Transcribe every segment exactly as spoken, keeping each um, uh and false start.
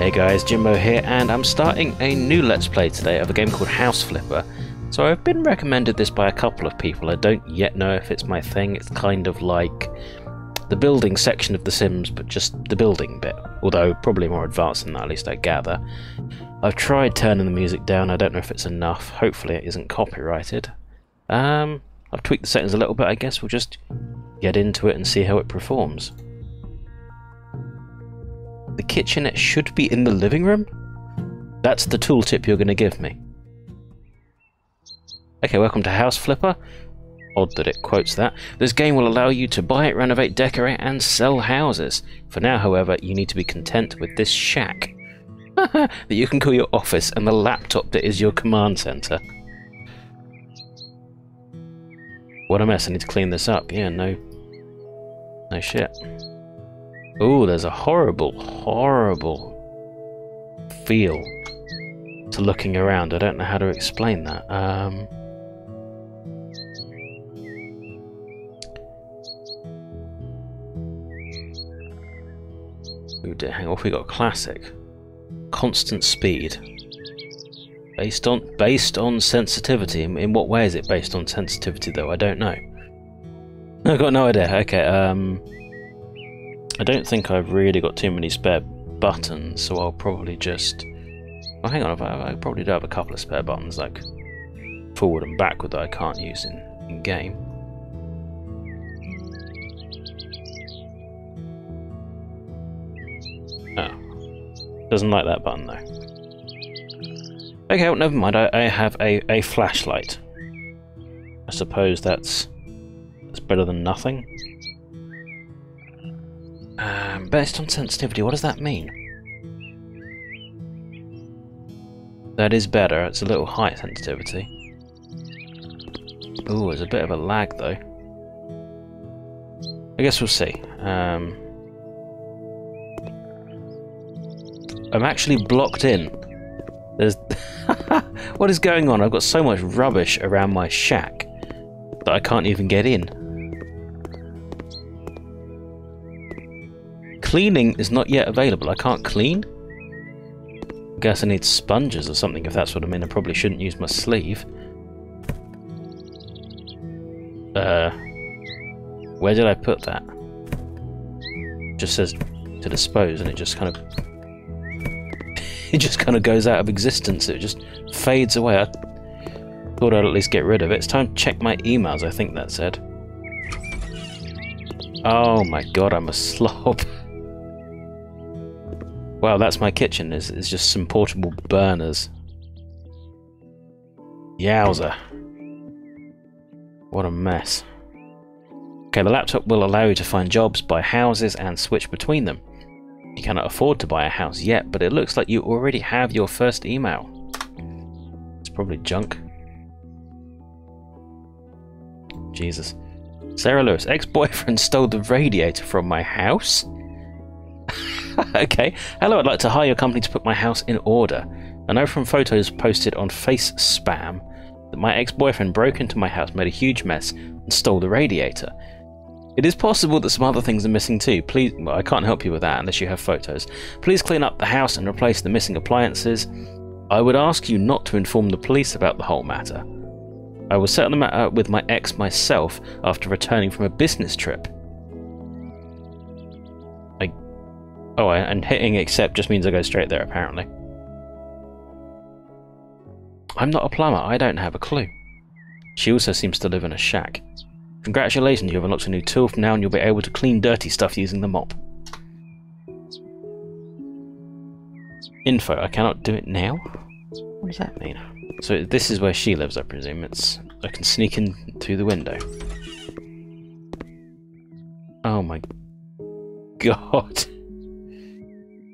Hey guys, Jimbo here, and I'm starting a new Let's Play today of a game called House Flipper. So I've been recommended this by a couple of people. I don't yet know if it's my thing. It's kind of like the building section of The Sims, but just the building bit. Although probably more advanced than that, at least I gather. I've tried turning the music down. I don't know if it's enough. Hopefully it isn't copyrighted. Um, I've tweaked the settings a little bit. I guess we'll just get into it and see how it performs. The kitchenette should be in the living room? That's the tooltip you're going to give me. Okay, welcome to House Flipper. Odd that it quotes that. This game will allow you to buy, renovate, decorate, and sell houses. For now, however, you need to be content with this shack that you can call your office and the laptop that is your command center. What a mess, I need to clean this up. Yeah, no, no shit. Ooh, there's a horrible, horrible feel to looking around. I don't know how to explain that. Um, ooh, dear, hang on, we got classic. Constant speed. Based on based on sensitivity. In, in what way is it based on sensitivity, though? I don't know. I've got no idea. Okay, um... I don't think I've really got too many spare buttons, so I'll probably just... Oh, hang on, I probably do have a couple of spare buttons, like forward and backward, that I can't use in, in game. Oh. Doesn't like that button, though. Okay, well, never mind, I, I have a, a flashlight. I suppose that's, that's better than nothing. Um, based on sensitivity, what does that mean? That is better, it's a little high sensitivity. Ooh, there's a bit of a lag though. I guess we'll see. Um, I'm actually blocked in. There's what is going on? I've got so much rubbish around my shack that I can't even get in. Cleaning is not yet available. I can't clean? I guess I need sponges or something, if that's what I mean. I probably shouldn't use my sleeve. Uh, where did I put that? It just says to dispose, and it just kind of... it just kind of goes out of existence. It just fades away. I thought I'd at least get rid of it. It's time to check my emails, I think that said. Oh my god, I'm a slob. Wow, that's my kitchen. It's, it's just some portable burners. Yowza. What a mess. Okay, the laptop will allow you to find jobs, buy houses, and switch between them. You cannot afford to buy a house yet, but it looks like you already have your first email. It's probably junk. Jesus. Sarah Lewis, ex-boyfriend stole the radiator from my house? Okay. Hello, I'd like to hire your company to put my house in order. I know from photos posted on Face Spam that my ex-boyfriend broke into my house, made a huge mess, and stole the radiator. It is possible that some other things are missing too. Please, well, I can't help you with that unless you have photos. Please clean up the house and replace the missing appliances. I would ask you not to inform the police about the whole matter. I will settle the matter with my ex myself after returning from a business trip. Oh, and hitting accept just means I go straight there, apparently. I'm not a plumber. I don't have a clue. She also seems to live in a shack. Congratulations, you have unlocked a new tool. From now on, you'll be able to clean dirty stuff using the mop. Info. I cannot do it now? What does that mean? So this is where she lives, I presume. It's I can sneak in through the window. Oh my god.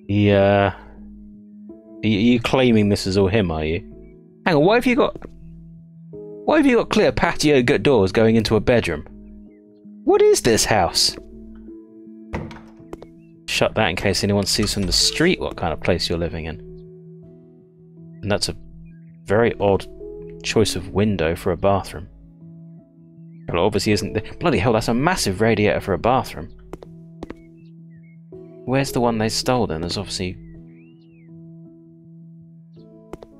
Yeah. Are you claiming this is all him, are you? Hang on, why have you got... Why have you got clear patio doors going into a bedroom? What is this house? Shut that in case anyone sees from the street what kind of place you're living in. And that's a very odd choice of window for a bathroom. Well, it obviously isn't... The... Bloody hell, that's a massive radiator for a bathroom. Where's the one they stole then? There's obviously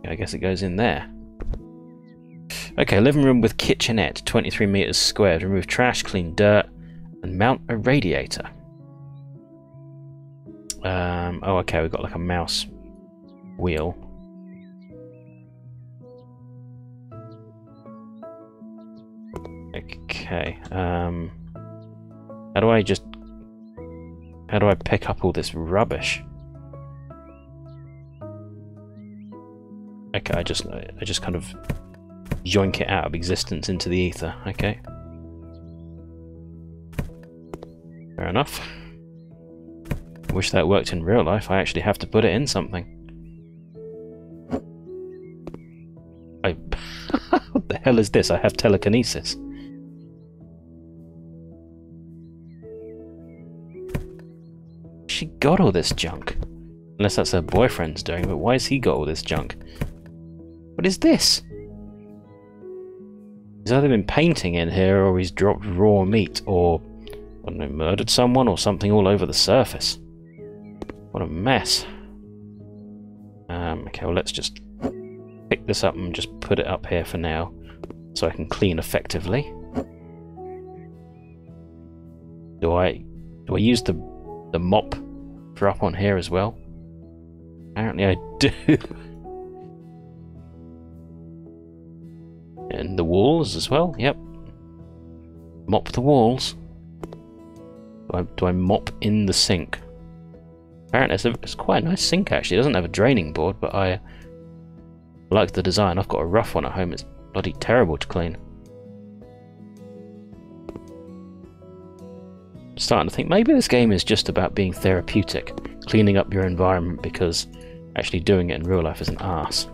I guess it goes in there. Okay, living room with kitchenette, twenty-three meters squared. Remove trash, clean dirt, and mount a radiator. Um, oh, okay, we've got like a mouse wheel. Okay, um, how do I just, how do I pick up all this rubbish? Okay, I just, I just kind of yoink it out of existence into the ether. Okay. Fair enough. Wish that worked in real life. I actually have to put it in something. I, what the hell is this? I have telekinesis. She got all this junk. Unless that's her boyfriend's doing, but why has he got all this junk? What is this? He's either been painting in here, or he's dropped raw meat, or I don't know, murdered someone or something all over the surface. What a mess. Um, okay, well let's just pick this up and just put it up here for now, so I can clean effectively. Do I do I use the the mop for up on here as well? Apparently I do. And the walls as well, yep. Mop the walls. Do I, do I mop in the sink? Apparently it's, a, it's quite a nice sink actually. It doesn't have a draining board, but I like the design. I've got a rough one at home. It's bloody terrible to clean. I'm starting to think maybe this game is just about being therapeutic. Cleaning up your environment, because actually doing it in real life is an arse.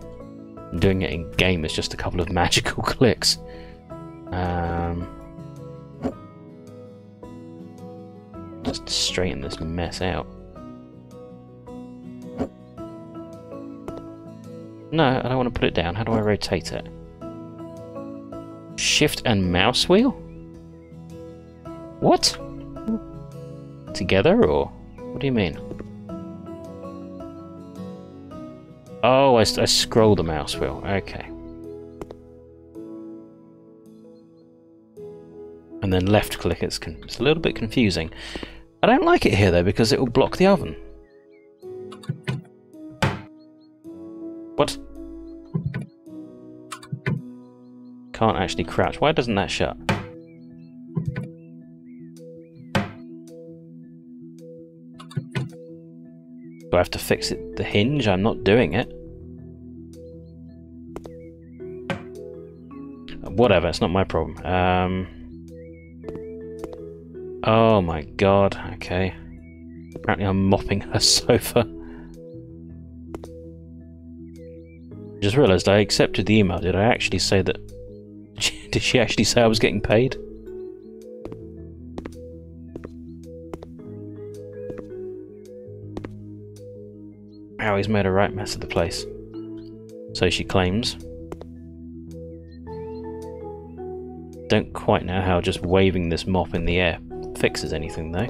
Doing it in game is just a couple of magical clicks. Um, just straighten this mess out. No, I don't want to put it down. How do I rotate it? Shift and mouse wheel? What? Together, or what do you mean? Oh, I, I scroll the mouse wheel. Okay. And then left click. It's, con it's a little bit confusing. I don't like it here though, because it will block the oven. What? Can't actually crouch. Why doesn't that shut? Do I have to fix it, the hinge? I'm not doing it. Whatever, it's not my problem. Um, oh my god, okay. Apparently I'm mopping her sofa. Just realised I accepted the email. Did I actually say that... Did she actually say I was getting paid? How he's made a right mess of the place. So she claims. Don't quite know how just waving this mop in the air fixes anything though.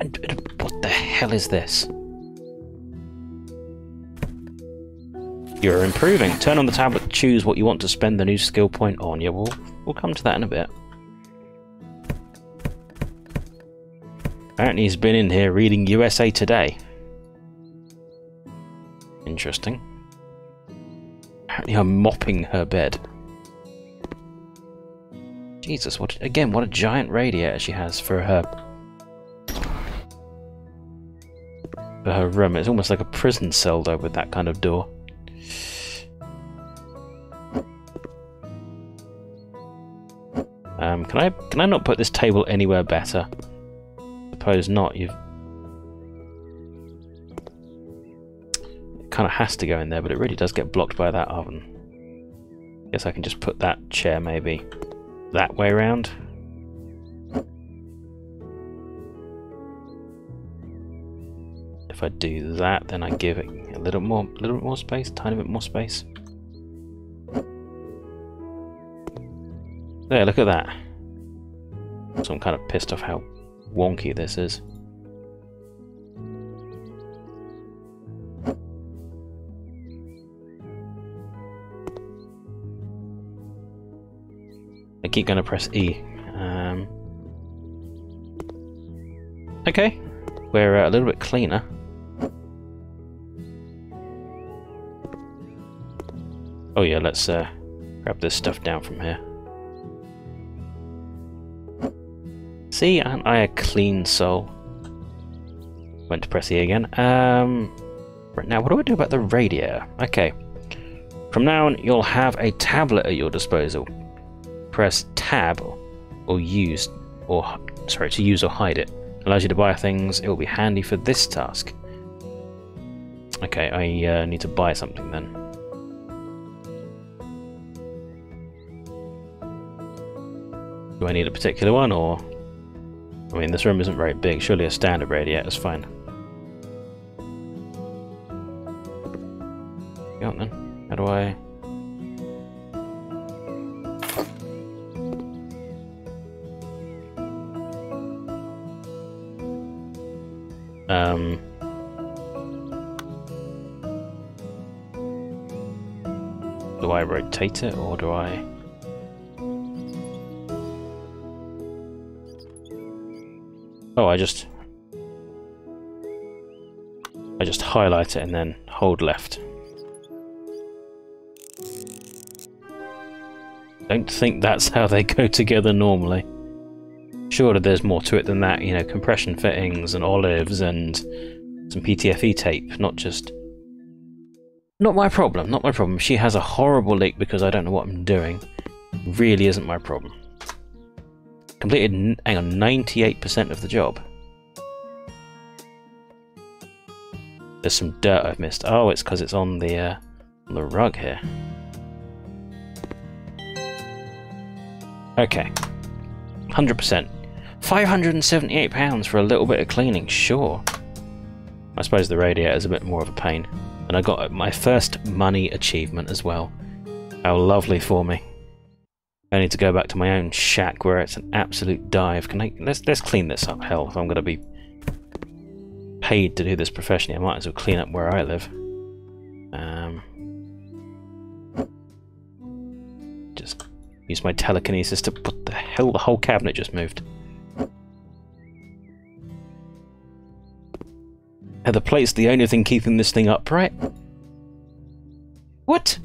And what the hell is this? You're improving. Turn on the tablet, choose what you want to spend the new skill point on. Yeah, we'll, we'll come to that in a bit. Apparently he's been in here reading U S A Today. Interesting. Apparently I'm mopping her bed. Jesus, what again, what a giant radiator she has for her for her room. It's almost like a prison cell though with that kind of door. Um, can I can I not put this table anywhere better? Suppose not. You've it kind of has to go in there, but it really does get blocked by that oven. Guess I can just put that chair maybe that way round. If I do that, then I give it a little more, a little bit more space, tiny bit more space. There, look at that. So I'm kind of pissed off how wonky this is. I keep going to press E. Um, okay, we're uh, a little bit cleaner. Oh yeah, let's uh, grab this stuff down from here. See, aren't I a clean soul? Went to press E again. Um, right now, what do I do about the radio? Okay. From now on, you'll have a tablet at your disposal. Press Tab or use, or sorry, to use or hide it. Allows you to buy things. It will be handy for this task. Okay, I uh, need to buy something then. Do I need a particular one, or? I mean, this room isn't very big. Surely a standard radiator is fine. Go on then. How do I? Um. Do I rotate it, or do I? Oh, I just I just highlight it and then hold left. Don't think that's how they go together normally. Sure, there's more to it than that, you know, compression fittings and olives and some P T F E tape, not just... Not my problem, not my problem. She has a horrible leak because I don't know what I'm doing. Really isn't my problem. Completed, hang on, ninety-eight percent of the job. There's some dirt I've missed. Oh, it's because it's on the uh, on the rug here. Okay, one hundred percent. five hundred and seventy-eight pounds for a little bit of cleaning, sure. I suppose the radiator is a bit more of a pain. And I got my first money achievement as well. How lovely for me. I need to go back to my own shack where it's an absolute dive. Can I? Let's let's clean this up. Hell, if I'm going to be paid to do this professionally, I might as well clean up where I live. Um, just use my telekinesis to. What the hell? The whole cabinet just moved. Are the plates the only thing keeping this thing upright? What?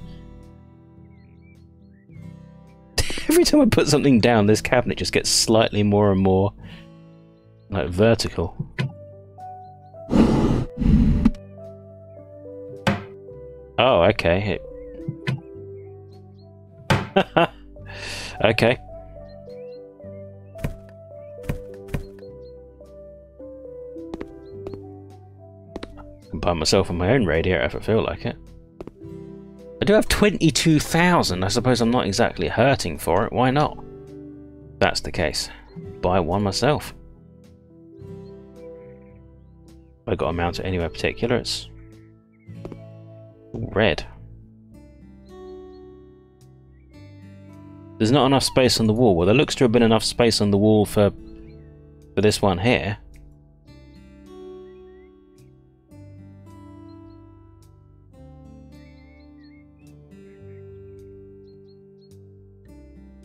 Every time I put something down, this cabinet just gets slightly more and more like vertical. Oh, okay. It... okay. I can buy myself on my own radiator if I feel like it. I do have twenty-two thousand. I suppose I'm not exactly hurting for it. Why not? If that's the case, buy one myself. I got to mount it anywhere particular. It's red. There's not enough space on the wall. Well, there looks to have been enough space on the wall for for this one here.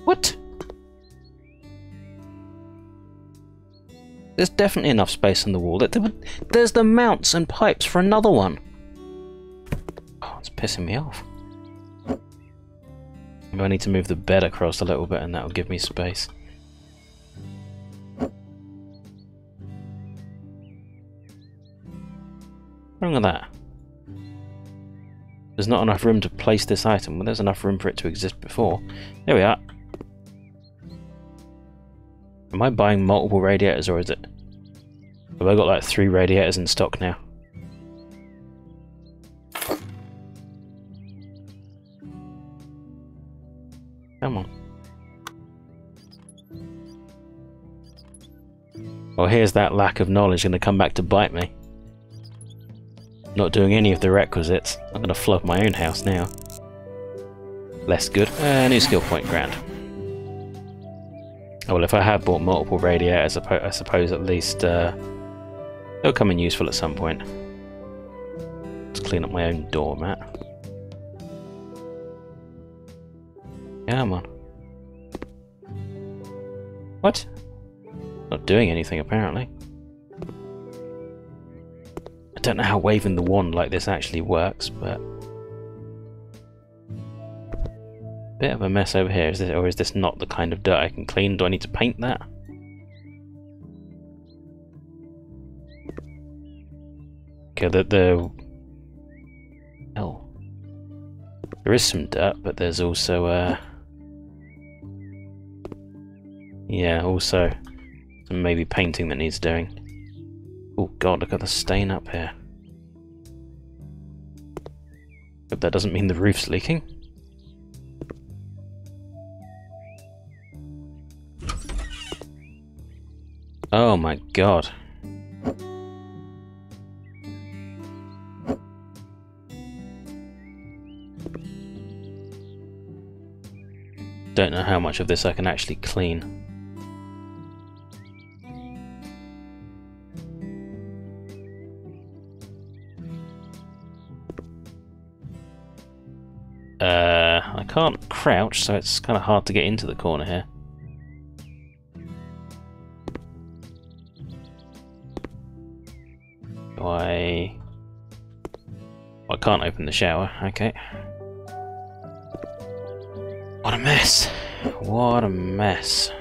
What? There's definitely enough space in the wall. There's the mounts and pipes for another one. Oh, it's pissing me off. Maybe I need to move the bed across a little bit and that'll give me space. What's wrong with that? There's not enough room to place this item. Well, there's enough room for it to exist before. There we are. Am I buying multiple radiators, or is it... Have I got like three radiators in stock now? Come on. Well, here's that lack of knowledge going to come back to bite me. Not doing any of the requisites. I'm going to flood my own house now. Less good. Uh, new skill point, grand. Oh, well, if I have bought multiple radiators, I suppose at least uh, they'll come in useful at some point. Let's clean up my own doormat. Come on. What? Not doing anything, apparently. I don't know how waving the wand like this actually works, but... Bit of a mess over here. Is this, or is this not the kind of dirt I can clean? Do I need to paint that? Okay, the... the oh. There is some dirt, but there's also... Uh, yeah, also some maybe painting that needs doing. Oh god, look at the stain up here. Hope that doesn't mean the roof's leaking. Oh my god. Don't know how much of this I can actually clean. Uh, I can't crouch, so it's kind of hard to get into the corner here. Do I... Well, I can't open the shower, okay. What a mess! What a mess!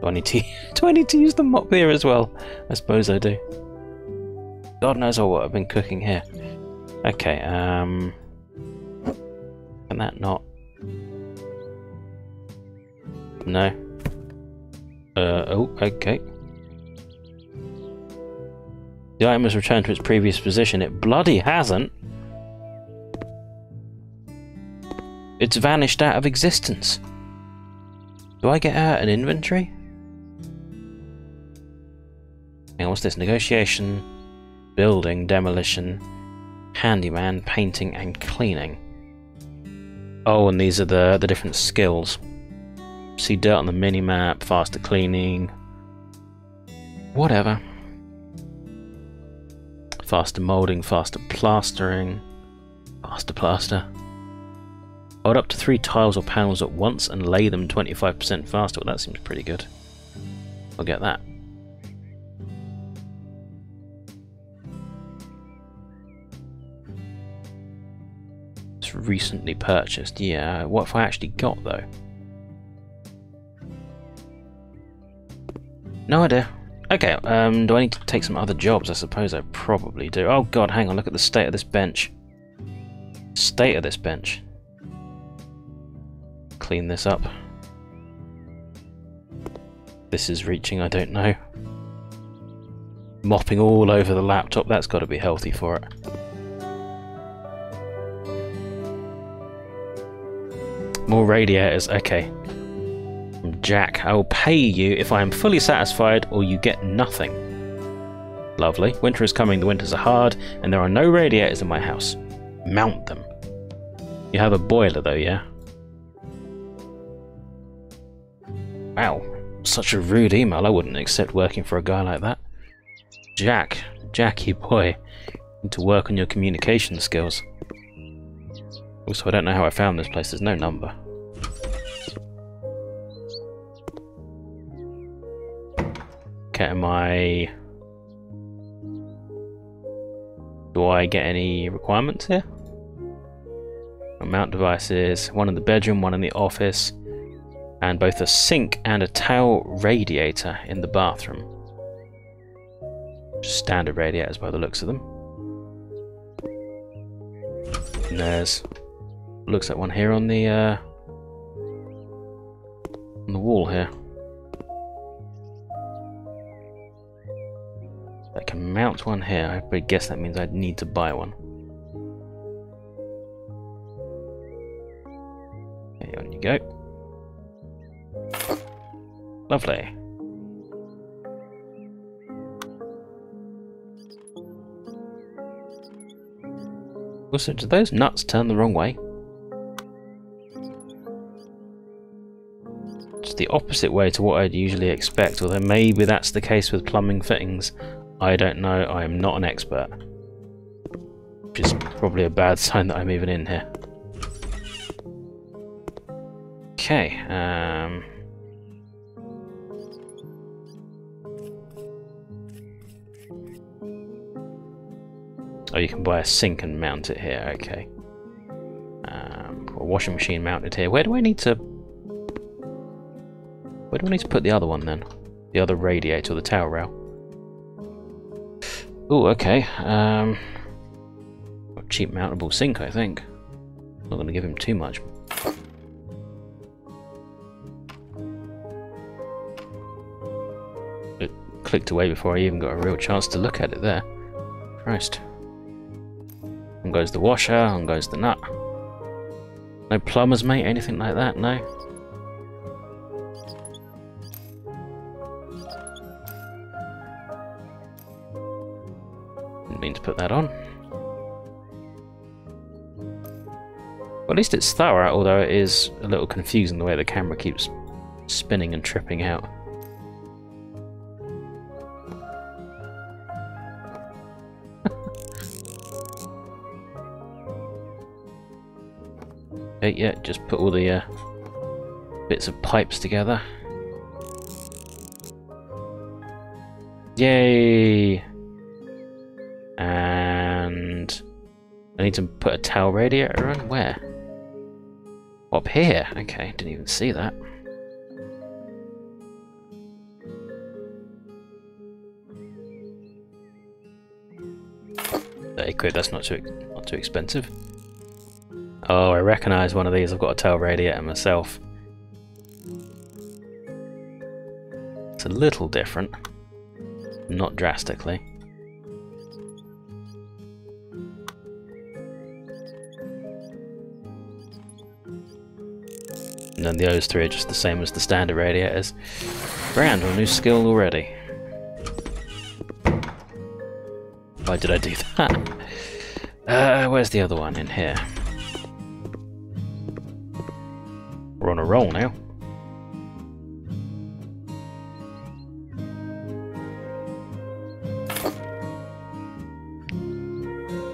Do I need to, do I need to use the mop here as well? I suppose I do. God knows all what I've been cooking here. Okay, um... can that not... No. Uh, oh, okay. The item has returned to its previous position. It bloody hasn't! It's vanished out of existence. Do I get out an inventory? And what's this? Negotiation... building, demolition, handyman, painting and cleaning. Oh, and these are the, the different skills. See dirt on the mini-map, faster cleaning, whatever. Faster moulding, faster plastering, faster plaster. Hold up to three tiles or panels at once and lay them twenty-five percent faster. Well, that seems pretty good. I'll get that. Recently purchased, yeah. What have I actually got though? No idea. Okay, um, do I need to take some other jobs? I suppose I probably do. Oh god, hang on, look at the state of this bench. State of this bench. Clean this up. This is reaching, I don't know. Mopping all over the laptop, that's got to be healthy for it. More radiators, okay. Jack, I will pay you if I am fully satisfied or you get nothing. Lovely. Winter is coming, the winters are hard, and there are no radiators in my house. Mount them. You have a boiler though, yeah? Wow, such a rude email. I wouldn't accept working for a guy like that. Jack, Jackie boy, you need to work on your communication skills. Also, I don't know how I found this place, there's no number. Okay, am I... Do I get any requirements here? Mount devices, one in the bedroom, one in the office, and both a sink and a towel radiator in the bathroom. Just standard radiators by the looks of them. And there's... looks like one here on the uh, on the wall here. I can mount one here, but I guess that means I'd need to buy one. There on you go. Lovely. Also, do those nuts turn the wrong way? The opposite way to what I'd usually expect, although maybe that's the case with plumbing fittings. I don't know, I am not an expert. Which is probably a bad sign that I'm even in here. Okay. Um, oh, you can buy a sink and mount it here. Okay. Um, a washing machine mounted here. Where do I need to? Where do I need to put the other one then? The other radiator or the towel rail? Oh, okay. Um, a cheap mountable sink, I think. Not going to give him too much. It clicked away before I even got a real chance to look at it there. Christ. On goes the washer, on goes the nut. No plumbers, mate? Anything like that? No? Didn't mean to put that on. Well, at least it's thorough, although it is a little confusing the way the camera keeps spinning and tripping out. Okay, yeah, just put all the uh, bits of pipes together. Yay! And I need to put a towel radiator on. Where? Up here. Okay, didn't even see that. thirty quid, that's not too not too expensive. Oh, I recognise one of these. I've got a towel radiator myself. It's a little different, not drastically. And then the those three are just the same as the standard radiators. Brand or new skill already. Why did I do that? Uh, where's the other one in here? We're on a roll now.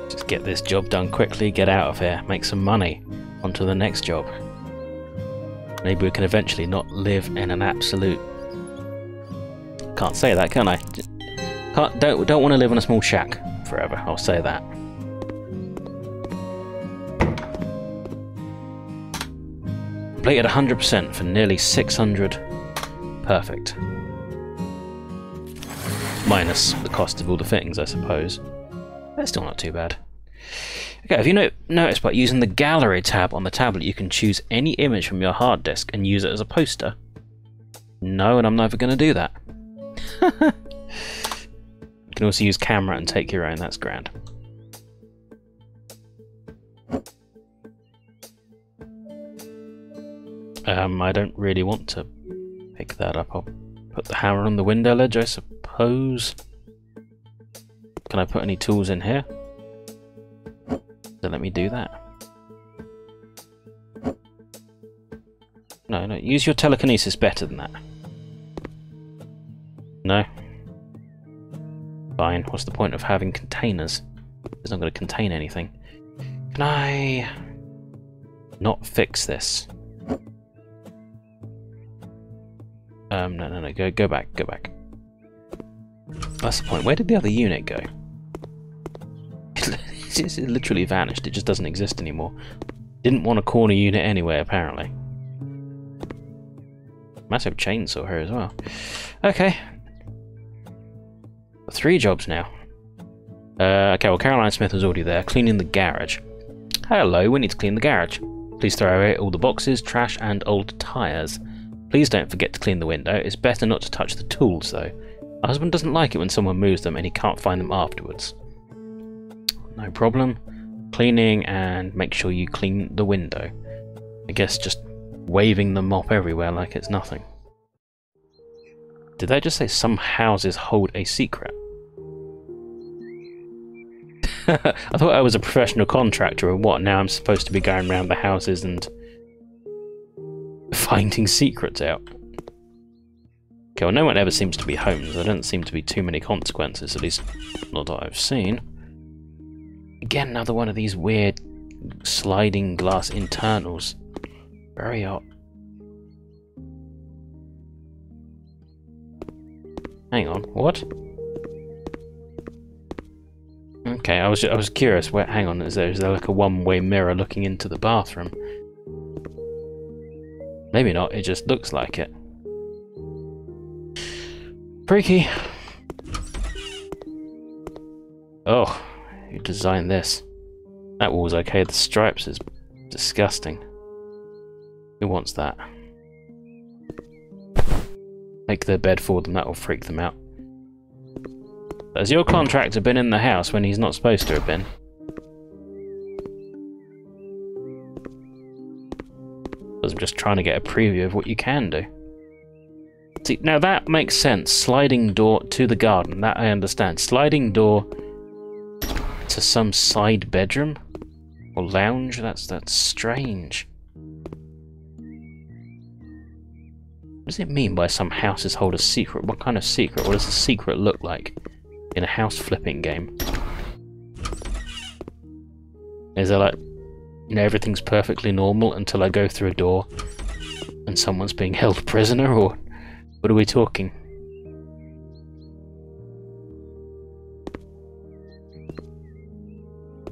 Just get this job done quickly, get out of here, make some money. On to the next job. Maybe we can eventually not live in an absolute... Can't say that, can I? Can't, don't, don't want to live in a small shack forever, I'll say that. Completed one hundred percent for nearly six hundred. Perfect. Minus the cost of all the fittings, I suppose. That's still not too bad. Okay, have you no noticed by using the gallery tab on the tablet you can choose any image from your hard disk and use it as a poster? No, and I'm never going to do that. You can also use camera and take your own, that's grand. Um, I don't really want to pick that up. I'll put the hammer on the window ledge, I suppose. Can I put any tools in here? Don't let me do that. No, no, use your telekinesis better than that. No. Fine, what's the point of having containers? It's not going to contain anything. Can I... not fix this? Um, no, no, no, go, go back, go back. That's the point. Where did the other unit go? It's literally vanished, it just doesn't exist anymore. Didn't want a corner unit anyway, apparently. Massive chainsaw here as well. Okay. Three jobs now. Uh, okay, well, Caroline Smith was already there, cleaning the garage. Hello, we need to clean the garage. Please throw away all the boxes, trash, and old tyres. Please don't forget to clean the window. It's better not to touch the tools, though. My husband doesn't like it when someone moves them and he can't find them afterwards. No problem. Cleaning, and make sure you clean the window. I guess just waving the mop everywhere like it's nothing. Did they just say some houses hold a secret? I thought I was a professional contractor or what? Now I'm supposed to be going around the houses and finding secrets out. Okay, well, no one ever seems to be home, so there don't seem to be too many consequences, at least not that I've seen. Again, another one of these weird sliding glass internals. Very odd. Hang on, what? Okay, I was I was curious. Wait, hang on, is there, is there like a one-way mirror looking into the bathroom? Maybe not. It just looks like it. Freaky. Oh, who designed this? That wall's okay. The stripes is disgusting. Who wants that? Make their bed for them. That will freak them out. Has your contractor been in the house when he's not supposed to have been? I'm just trying to get a preview of what you can do. See, now that makes sense. Sliding door to the garden. That I understand. Sliding door to some side bedroom or lounge. That's that's strange. What does it mean by some houses hold a secret? What kind of secret? What does a secret look like in a house flipping game? Is there like, you know, everything's perfectly normal until I go through a door and someone's being held prisoner, or what are we talking?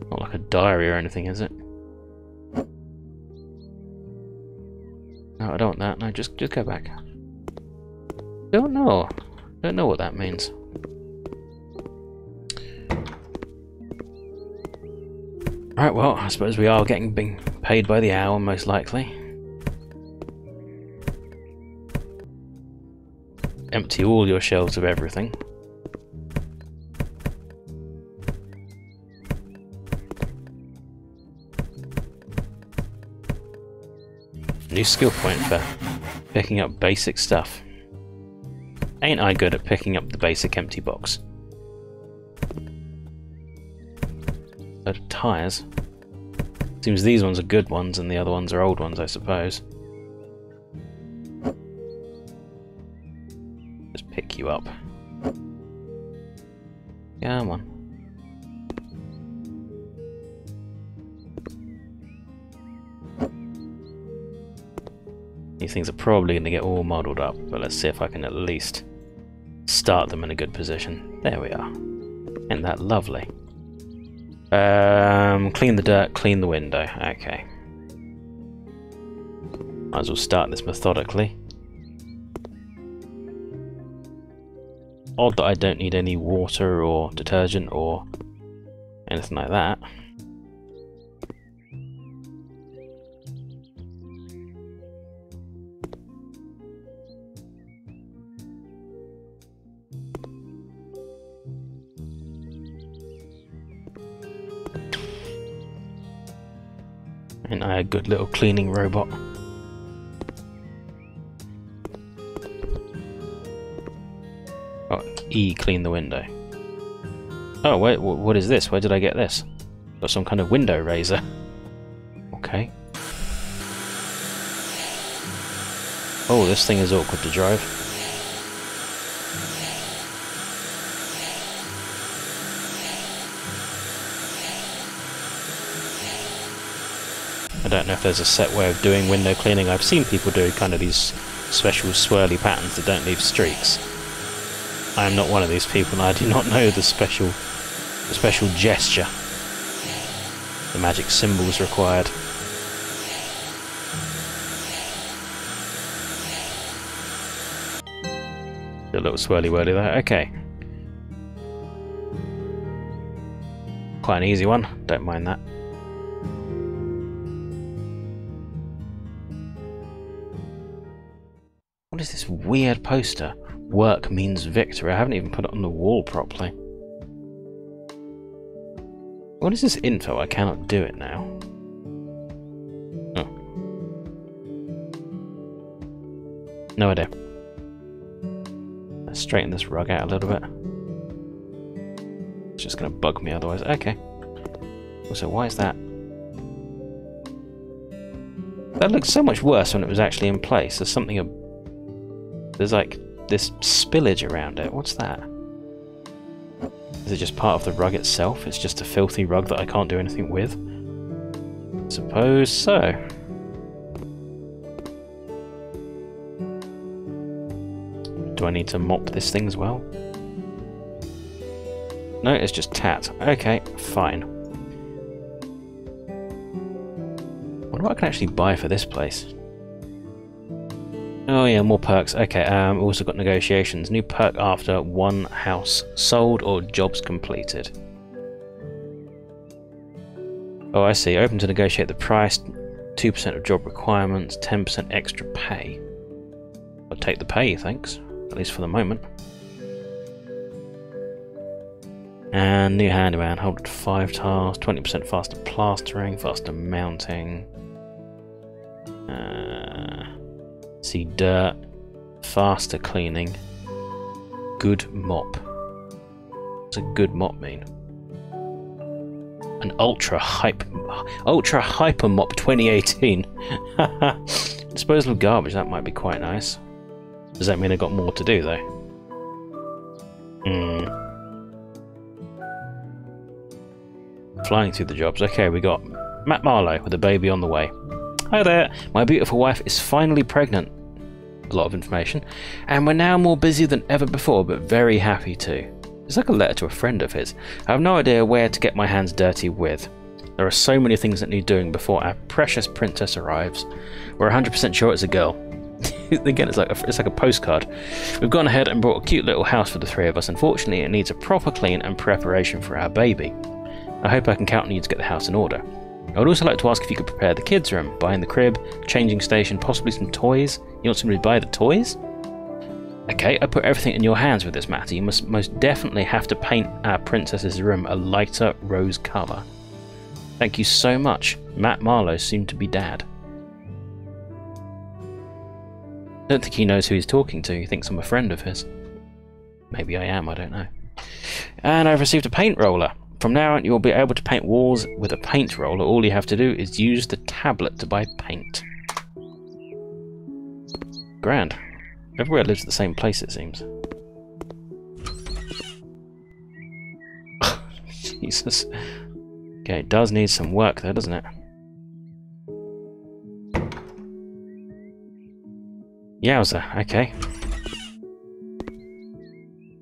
Not like a diary or anything, is it? No, I don't want that. No, just just go back. Don't know. Don't know what that means. Right, well, I suppose we are getting being paid by the hour, most likely. Empty all your shelves of everything. New skill point for picking up basic stuff. Ain't I good at picking up the basic empty box? Of tyres. Seems these ones are good ones and the other ones are old ones, I suppose. Just pick you up. Come on. These things are probably going to get all muddled up, but let's see if I can at least start them in a good position. There we are. Isn't that lovely? Um, clean the dirt, clean the window. Okay. Might as well start this methodically. Odd that I don't need any water or detergent or anything like that. Ain't I a good little cleaning robot? Oh, E, clean the window. Oh, wait, what is this? Where did I get this? Got some kind of window razor. Okay. Oh, this thing is awkward to drive. I don't know if there's a set way of doing window cleaning. I've seen people do kind of these special swirly patterns that don't leave streaks. I am not one of these people, and I do not know the special, the special gesture, the magic symbols required. A little swirly whirly there. Okay, quite an easy one. Don't mind that. What is this weird poster? Work means victory. I haven't even put it on the wall properly. What is this info? I cannot do it now. Oh. No idea. Let's straighten this rug out a little bit. It's just going to bug me otherwise. Okay. Also, why is that? That looked so much worse when it was actually in place. There's something... ab- There's like this spillage around it. What's that? Is it just part of the rug itself? It's just a filthy rug that I can't do anything with? I suppose so. Do I need to mop this thing as well? No, it's just tat. Okay, fine. What do I can actually buy for this place? Oh yeah, more perks. Okay, um, also got negotiations. New perk after one house sold or jobs completed. Oh, I see. Open to negotiate the price. two percent of job requirements, ten percent extra pay. I'll take the pay, thanks. At least for the moment. And new handyman. Hold five tasks, twenty percent faster plastering, faster mounting. Uh, see dirt, faster cleaning. Good mop. What's a good mop mean? An ultra hype, ultra hyper mop twenty eighteen. Disposal of garbage. That might be quite nice. Does that mean I got more to do though? Hmm. Flying through the jobs. Okay, we got Matt Marlowe with a baby on the way. Hi there. My beautiful wife is finally pregnant. A lot of information, and we're now more busy than ever before, but very happy too. It's like a letter to a friend of his. I have no idea where to get my hands dirty with. There are so many things that need doing before our precious princess arrives. We're one hundred percent sure it's a girl. Again, it's like a, it's like a postcard. We've gone ahead and bought a cute little house for the three of us. Unfortunately, it needs a proper clean and preparation for our baby. I hope I can count on you to get the house in order. I would also like to ask if you could prepare the kids' room, buying the crib, changing station, possibly some toys. You want somebody to buy the toys? Okay, I put everything in your hands with this matter. You must most definitely have to paint our princess's room a lighter rose colour. Thank you so much. Matt Marlowe seemed to be dad. I don't think he knows who he's talking to. He thinks I'm a friend of his. Maybe I am, I don't know. And I've received a paint roller. From now on, you'll be able to paint walls with a paint roller. All you have to do is use the tablet to buy paint. Grand. Everywhere lives at the same place, it seems. Jesus. Okay, it does need some work though, doesn't it? Yowza, okay.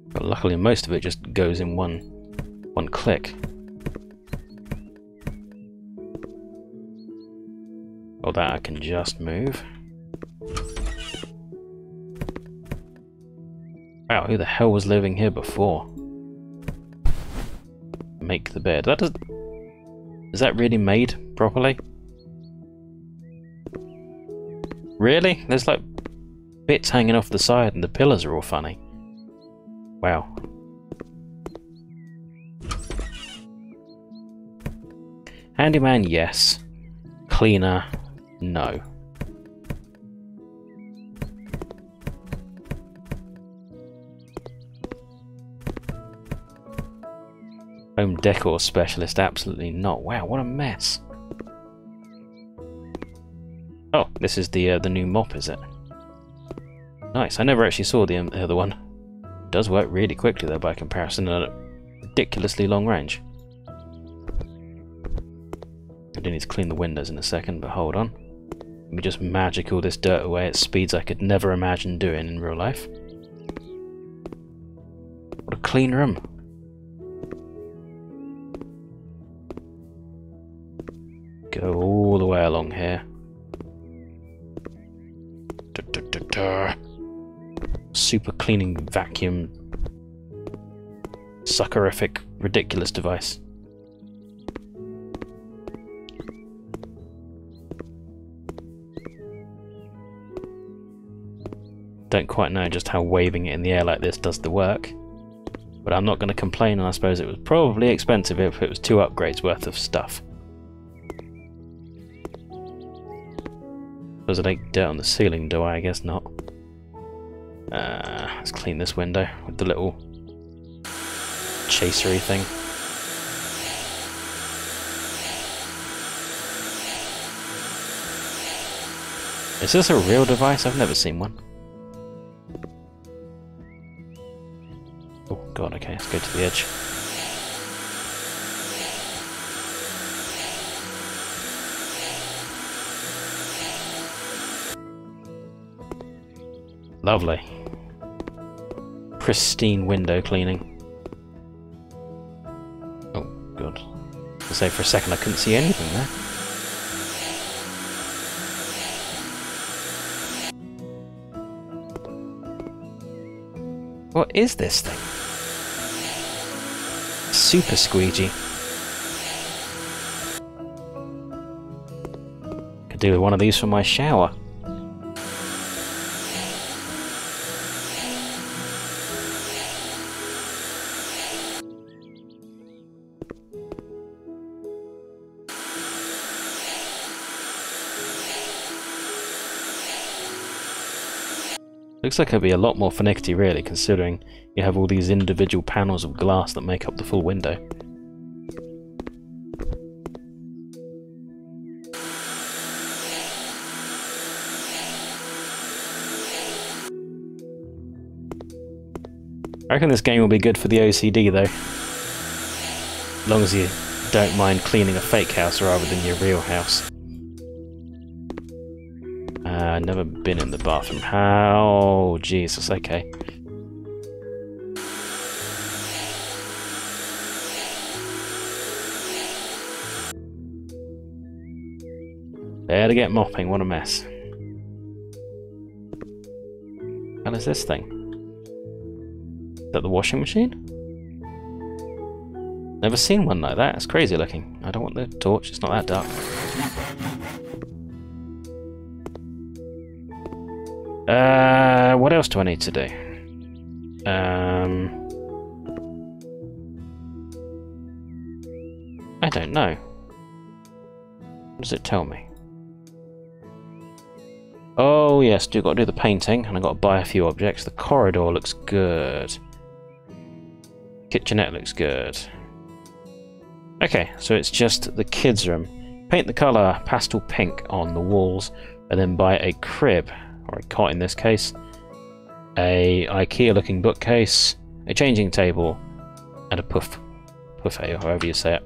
But luckily most of it just goes in one one click. Oh, that I can just move. Wow, who the hell was living here before? Make the bed. That does. Is that really made properly? Really? There's like bits hanging off the side, and the pillars are all funny. Wow. Handyman, yes. Cleaner, no. Home decor specialist, absolutely not. Wow, what a mess. Oh, this is the uh, the new mop, is it? Nice. I never actually saw the um, other one. It does work really quickly though by comparison, at a ridiculously long range. I do need to clean the windows in a second, but hold on. Let me just magic all this dirt away at speeds I could never imagine doing in real life. What a clean room. Go all the way along here. Da, da, da, da. Super cleaning vacuum. Suckerific, ridiculous device. Don't quite know just how waving it in the air like this does the work. But I'm not going to complain, and I suppose it was probably expensive if it was two upgrades worth of stuff. Does it like dirt on the ceiling, do I? I guess not. Uh, let's clean this window with the little chasery thing. Is this a real device? I've never seen one. Oh god, okay, let's go to the edge. Lovely. pristine window cleaning. Oh, good. I say for a second I couldn't see anything there. What is this thing? Super squeegee. Could do with one of these for my shower. Looks like it'll be a lot more finicky, really, considering you have all these individual panels of glass that make up the full window. I reckon this game will be good for the O C D, though. As long as you don't mind cleaning a fake house rather than your real house. I've never been in the bathroom. Oh, Jesus, okay. There to get mopping, what a mess. What is this thing? Is that the washing machine? Never seen one like that, it's crazy looking. I don't want the torch, it's not that dark. Uh, what else do I need to do? Um, I don't know. What does it tell me? Oh yes, do got to do the painting, and I got to buy a few objects. The corridor looks good. Kitchenette looks good. Okay, so it's just the kids' room. Paint the colour pastel pink on the walls, and then buy a crib. Or a cot in this case, a IKEA looking bookcase, a changing table, and a puff, buffet, or however you say it.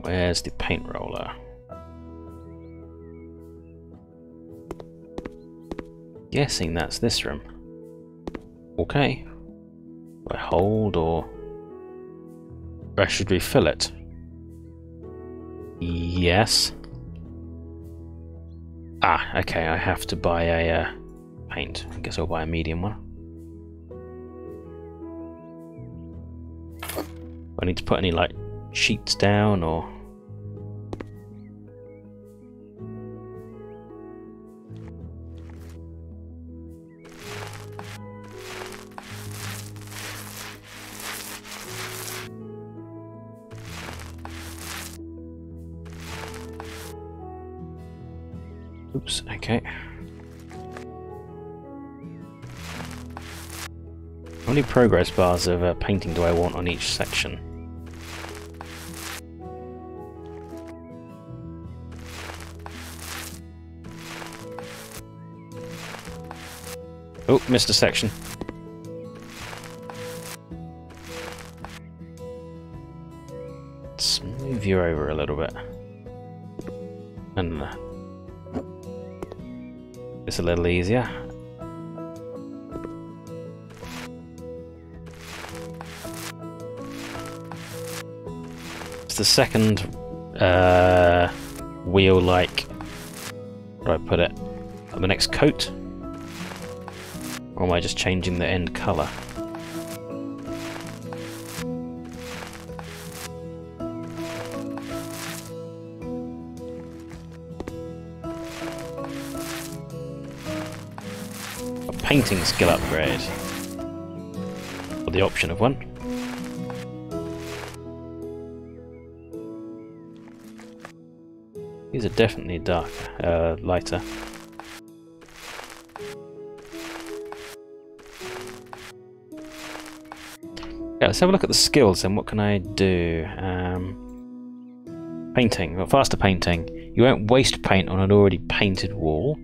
Where's the paint roller? Guessing that's this room. Okay. I hold or I should refill it. Yes. Ah, okay, I have to buy a uh, paint. I guess I'll buy a medium one. Do I need to put any, like, sheets down, or...? Oops, okay. How many progress bars of uh, painting do I want on each section? Oh, missed a section. Let's move you over a little bit. And... Uh, it's a little easier. It's the second uh, wheel, like, where do I put it? On the next coat? Or am I just changing the end colour? Painting skill upgrade, or the option of one. These are definitely dark, uh, lighter. Okay, let's have a look at the skills then. What can I do? Um, painting, well, faster painting. You won't waste paint on an already painted wall.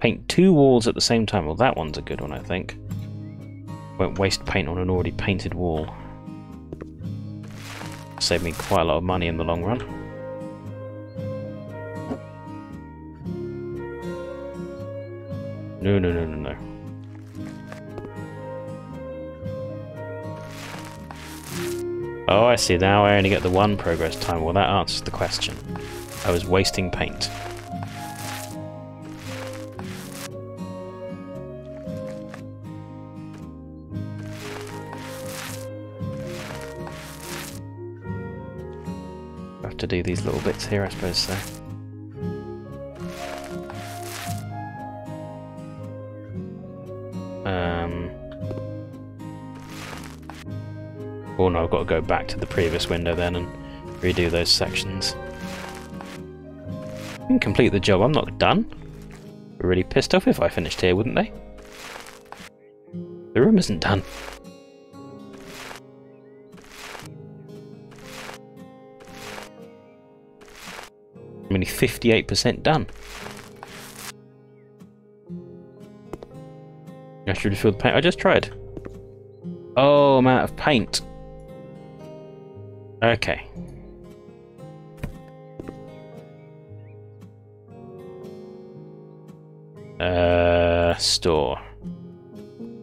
Paint two walls at the same time. Well, that one's a good one, I think. Won't waste paint on an already painted wall. Save me quite a lot of money in the long run. No, no, no, no, no. Oh, I see. Now I only get the one progress time. Well, that answers the question. I was wasting paint. I have to do these little bits here, I suppose so. Um... Oh no, I've got to go back to the previous window then and redo those sections. I can complete the job, I'm not done. They're really pissed off if I finished here, wouldn't they? The room isn't done. I'm only fifty-eight percent done. I should refill the paint. I just tried. Oh, I'm out of paint. Okay. Uh, store.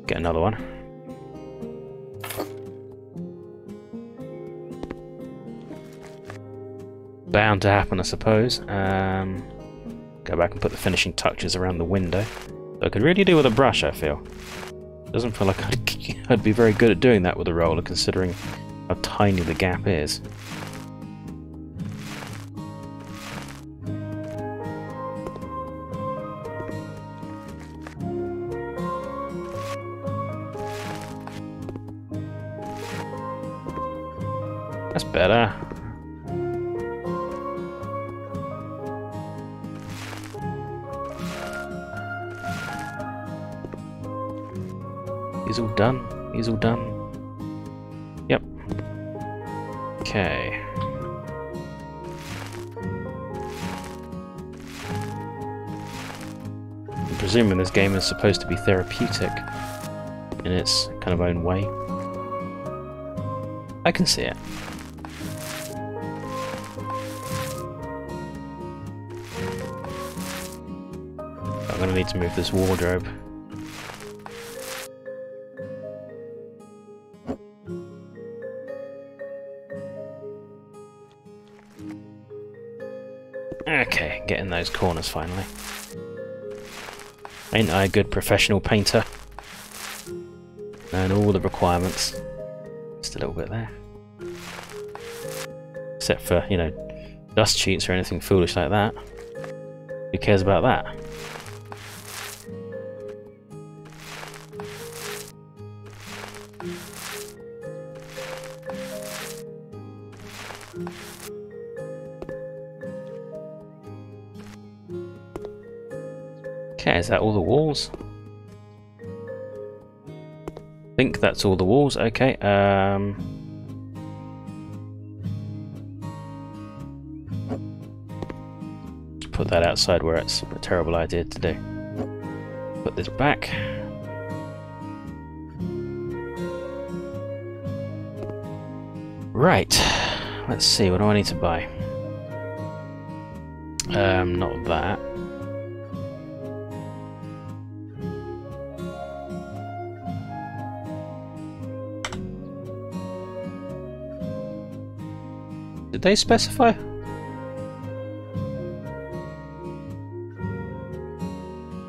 Get another one. Bound to happen, I suppose. Um, go back and put the finishing touches around the window. I could really do with a brush, I feel. Doesn't feel like I'd, I'd be very good at doing that with a roller, considering how tiny the gap is. That's better. He's all done. He's all done. Okay. I'm presuming this game is supposed to be therapeutic in its kind of own way. I can see it. I'm gonna need to move this wardrobe. Okay, get in those corners finally. Ain't I a good professional painter? Known all the requirements. Just a little bit there. Except for, you know, dust sheets or anything foolish like that. Who cares about that? Okay, is that all the walls? I think that's all the walls. Okay. Um, put that outside where it's a terrible idea to do. Put this back. Right. Let's see. What do I need to buy? Um, not that. Did they specify?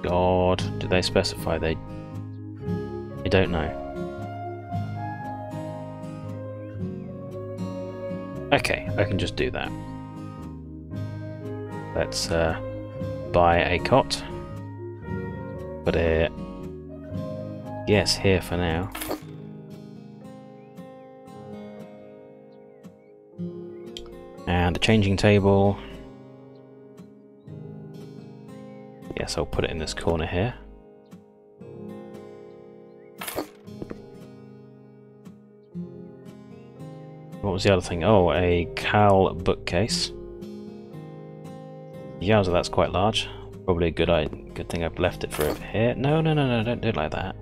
God, did they specify? They, I don't know. Okay, I can just do that. Let's uh, buy a cot. Put it, yes, here for now. And a changing table. Yes, I'll put it in this corner here. What was the other thing? Oh, a cowl bookcase. Yowza, that's quite large. Probably a good I good thing I've left it for over here. No, no, no, no, don't do it like that.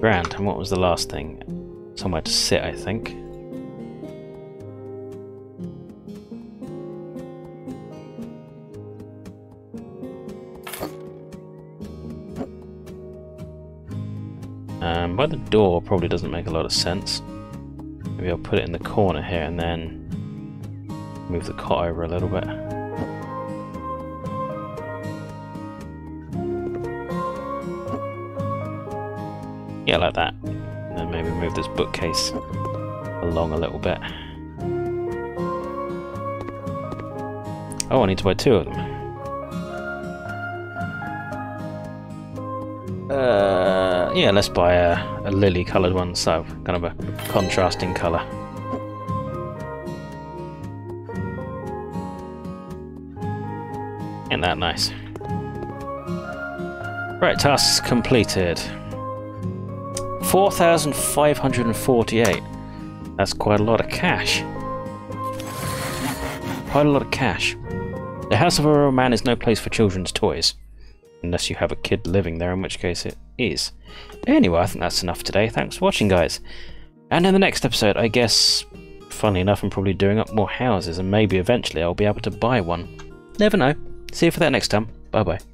Grand. And what was the last thing? Somewhere to sit, I think. Um, by the door probably doesn't make a lot of sense. Maybe I'll put it in the corner here and then move the cot over a little bit. Yeah, like that. And then maybe move this bookcase along a little bit. Oh, I need to buy two of them. Uh, yeah, let's buy a, a lily-coloured one, so kind of a contrasting colour. Ain't that nice? Right, tasks completed. four thousand five hundred forty-eight. That's quite a lot of cash. Quite a lot of cash. The House of a Real Man is no place for children's toys. Unless you have a kid living there, in which case it is. Anyway, I think that's enough today. Thanks for watching, guys. And in the next episode, I guess, funnily enough, I'm probably doing up more houses, and maybe eventually I'll be able to buy one. Never know. See you for that next time. Bye-bye.